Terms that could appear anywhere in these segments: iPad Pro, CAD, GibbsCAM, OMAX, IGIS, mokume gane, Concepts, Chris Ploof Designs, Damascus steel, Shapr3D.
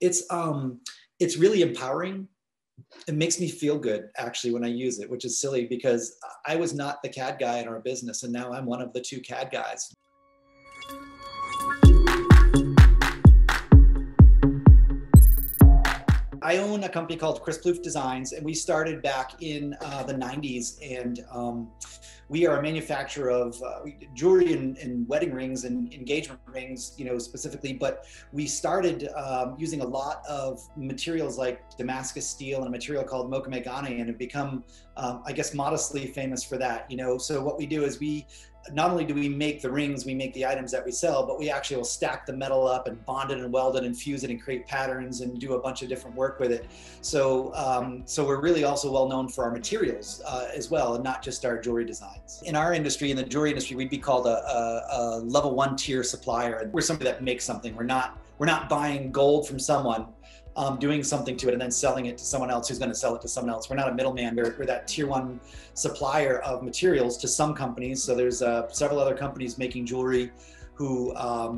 It's really empowering. It makes me feel good actually when I use it, which is silly because I was not the CAD guy in our business and now I'm one of the two CAD guys. I own a company called Chris Ploof Designs, and we started back in the 90s, and we are a manufacturer of jewelry and wedding rings and engagement rings, you know, specifically, but we started using a lot of materials like Damascus steel and a material called mokume gane, and have become, I guess, modestly famous for that, you know. So what we do is we not only do we make the rings, we make the items that we sell, but we actually will stack the metal up and bond it and weld it and fuse it and create patterns and do a bunch of different work with it. So, so we're really also well known for our materials as well, and not just our jewelry designs. In our industry, in the jewelry industry, we'd be called a level one tier supplier. And we're somebody that makes something. We're not buying gold from someone, doing something to it and then selling it to someone else who's going to sell it to someone else. We're not a middleman. We're that tier one supplier of materials to some companies. So there's several other companies making jewelry who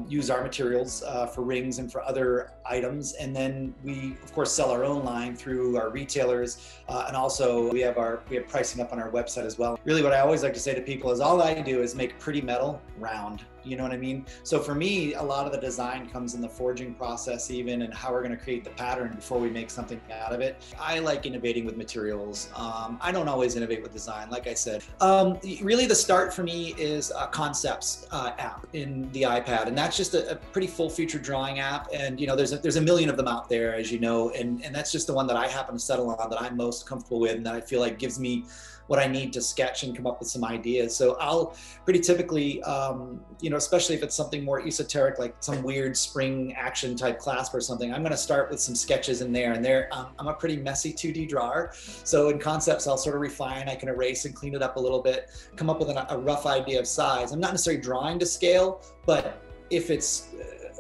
use our materials for rings and for other items. And then we, of course, sell our own line through our retailers. And also we have pricing up on our website as well. Really what I always like to say to people is all I do is make pretty metal round. You know what I mean? So for me, a lot of the design comes in the forging process even, and how we're going to create the pattern before we make something out of it. I like innovating with materials. I don't always innovate with design, like I said. Really the start for me is a Concepts app in the iPad. And that's just a pretty full-featured drawing app. And, you know, there's a million of them out there, as you know, and that's just the one that I happen to settle on that I'm most comfortable with and that I feel like gives me what I need to sketch and come up with some ideas. So I'll pretty typically, you know, especially if it's something more esoteric, like some weird spring action type clasp or something, I'm gonna start with some sketches in there. And I'm a pretty messy 2D drawer. So in Concepts, I'll sort of refine, I can erase and clean it up a little bit, come up with a rough idea of size. I'm not necessarily drawing to scale, but if it's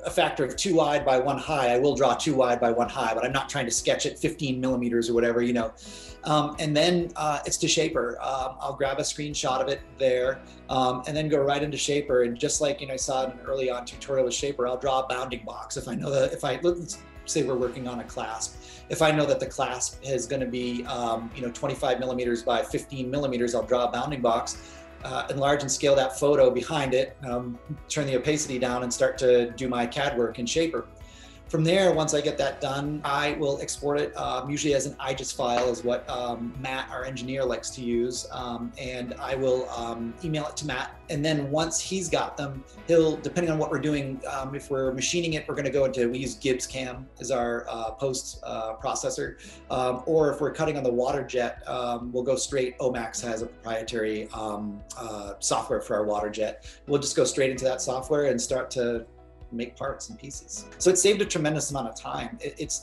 a factor of 2 wide by 1 high, I will draw 2 wide by 1 high, but I'm not trying to sketch it 15 millimeters or whatever, you know. And then it's to Shapr. I'll grab a screenshot of it there and then go right into Shapr. And just like, you know, I saw in an early on tutorial with Shapr, I'll draw a bounding box. If I know that, let's say we're working on a clasp. If I know that the clasp is going to be, you know, 25 millimeters by 15 millimeters, I'll draw a bounding box. Enlarge and scale that photo behind it, turn the opacity down and start to do my CAD work in Shapr. From there, once I get that done, I will export it usually as an IGIS file is what Matt, our engineer, likes to use. And I will email it to Matt. And then once he's got them, he'll, depending on what we're doing, if we're machining it, we're gonna go into, we use GibbsCAM as our post processor. Or if we're cutting on the water jet, we'll go straight, OMAX has a proprietary software for our water jet. We'll just go straight into that software and start to make parts and pieces. So it saved a tremendous amount of time. It's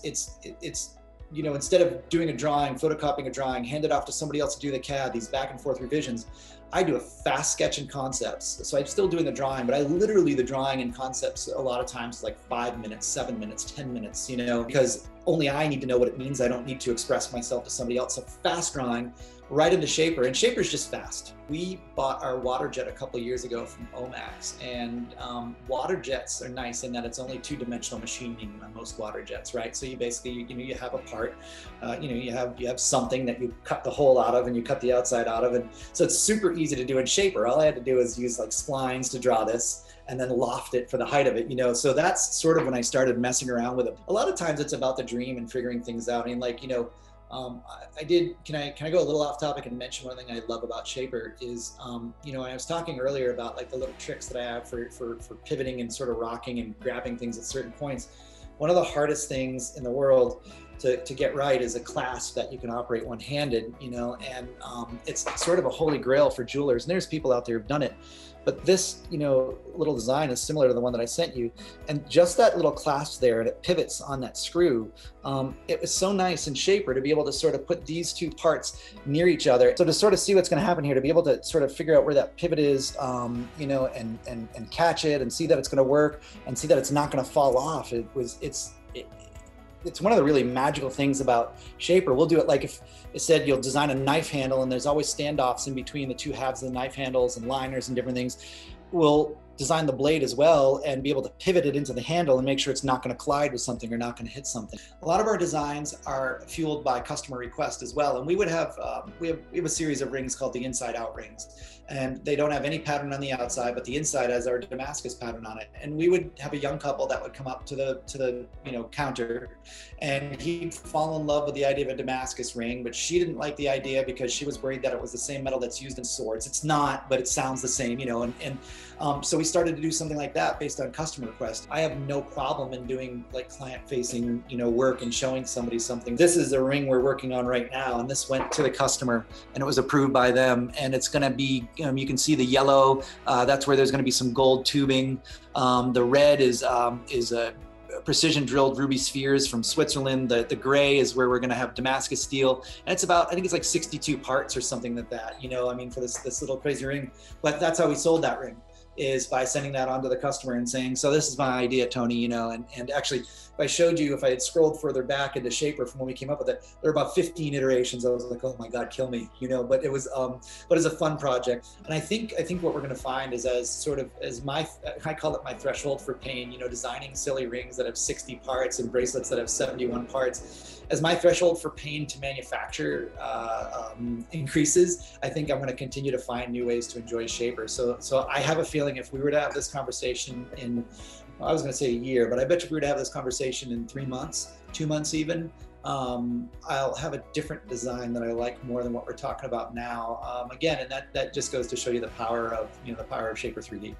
you know, instead of doing a drawing, photocopying a drawing, hand it off to somebody else to do the CAD, these back and forth revisions, I do a fast sketch in Concepts. So I'm still doing the drawing, but I literally the drawing in Concepts a lot of times like 5 minutes, 7 minutes, 10 minutes, you know, because only I need to know what it means. I don't need to express myself to somebody else. So fast drawing right into Shapr, and Shapr's just fast. We bought our water jet a couple years ago from OMAX, and water jets are nice in that it's only 2D machining on most water jets, right? So you basically, you know, you have a part, you know, you have something that you cut the hole out of and you cut the outside out of, and so it's super easy to do in Shapr. All I had to do is use like splines to draw this and then loft it for the height of it, you know? So that's sort of when I started messing around with it. A lot of times it's about the dream and figuring things out. I mean, like, you know, can I go a little off topic and mention one thing I love about Shapr is, you know, I was talking earlier about like the little tricks that I have for pivoting and sort of rocking and grabbing things at certain points. One of the hardest things in the world to get right is a clasp that you can operate one-handed, you know, and it's sort of a holy grail for jewelers. And there's people out there who've done it, but this, you know, little design is similar to the one that I sent you. And just that little clasp there, and it pivots on that screw. It was so nice in Shapr to be able to sort of put these two parts near each other. So to sort of see what's gonna happen here, to be able to sort of figure out where that pivot is, you know, and catch it and see that it's gonna work and see that it's not gonna fall off. It's one of the really magical things about Shapr. We'll do it like if it said you'll design a knife handle and there's always standoffs in between the two halves of the knife handles and liners and different things. We'll design the blade as well and be able to pivot it into the handle and make sure it's not going to collide with something or not going to hit something. A lot of our designs are fueled by customer request as well. And we would have, we have a series of rings called the inside out rings, and they don't have any pattern on the outside, but the inside has our Damascus pattern on it. And we would have a young couple that would come up to the counter, and he'd fall in love with the idea of a Damascus ring, but she didn't like the idea because she was worried that it was the same metal that's used in swords. It's not, but it sounds the same, so we started to do something like that based on customer request. I have no problem in doing like client facing, work and showing somebody something. This is a ring we're working on right now, and this went to the customer and it was approved by them, and it's going to be, you can see the yellow, that's where there's going to be some gold tubing. The red is a precision drilled ruby spheres from Switzerland. The gray is where we're going to have Damascus steel, and it's about, I think it's like 62 parts or something like that, for this little crazy ring. But that's how we sold that ring, is by sending that on to the customer and saying, so this is my idea, Tony, and actually, if I showed you, if I had scrolled further back into Shapr from when we came up with it, there were about 15 iterations. I was like, oh my God, kill me, but it was, but it's a fun project. And I think what we're going to find is, as sort of, as my, I call it my threshold for pain, designing silly rings that have 60 parts and bracelets that have 71 parts, as my threshold for pain to manufacture increases, I think I'm going to continue to find new ways to enjoy Shapr. So I have a feeling if we were to have this conversation in, well, I was going to say a year, but I bet if we were to have this conversation in 3 months, 2 months even, I'll have a different design that I like more than what we're talking about now. Again, and that just goes to show you the power of Shapr3D.